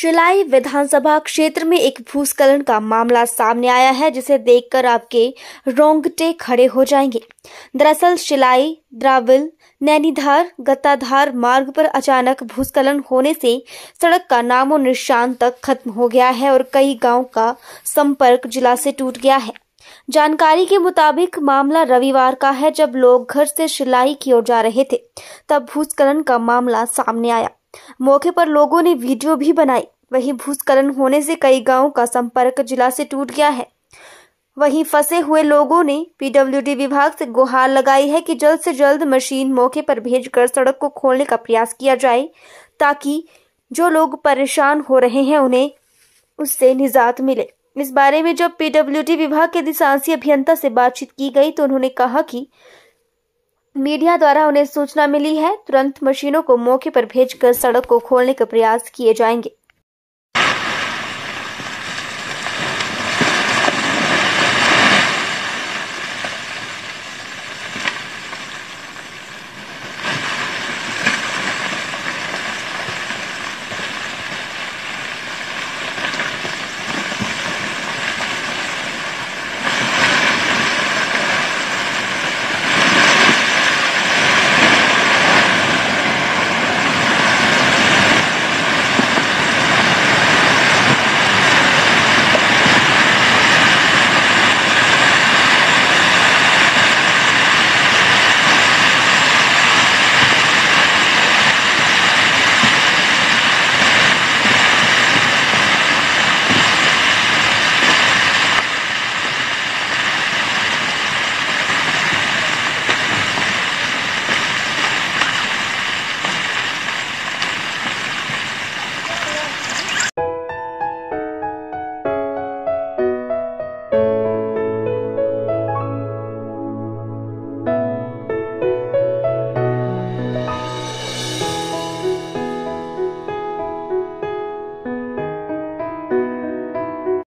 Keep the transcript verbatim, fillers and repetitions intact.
शिलाई विधानसभा क्षेत्र में एक भूस्खलन का मामला सामने आया है, जिसे देखकर आपके रोंगटे खड़े हो जाएंगे। दरअसल शिलाई द्राविल नैनीधार गत्ताधार मार्ग पर अचानक भूस्खलन होने से सड़क का नामो निशान तक खत्म हो गया है और कई गांव का संपर्क जिला से टूट गया है। जानकारी के मुताबिक मामला रविवार का है, जब लोग घर से शिलाई की ओर जा रहे थे तब भूस्खलन का मामला सामने आया। मौके पर लोगों ने वीडियो भी बनाई। वहीं भूस्खलन होने से कई गांवों का संपर्क जिला से टूट गया है। वहीं फंसे हुए लोगों ने पीडब्ल्यूडी विभाग से गुहार लगाई है कि जल्द से जल्द मशीन मौके पर भेजकर सड़क को खोलने का प्रयास किया जाए, ताकि जो लोग परेशान हो रहे हैं उन्हें उससे निजात मिले। इस बारे में जब पीडब्ल्यूडी विभाग के अधिशासीय अभियंता से बातचीत की गई तो उन्होंने कहा कि मीडिया द्वारा उन्हें सूचना मिली है, तुरंत मशीनों को मौके पर भेजकर सड़क को खोलने के प्रयास किए जाएंगे।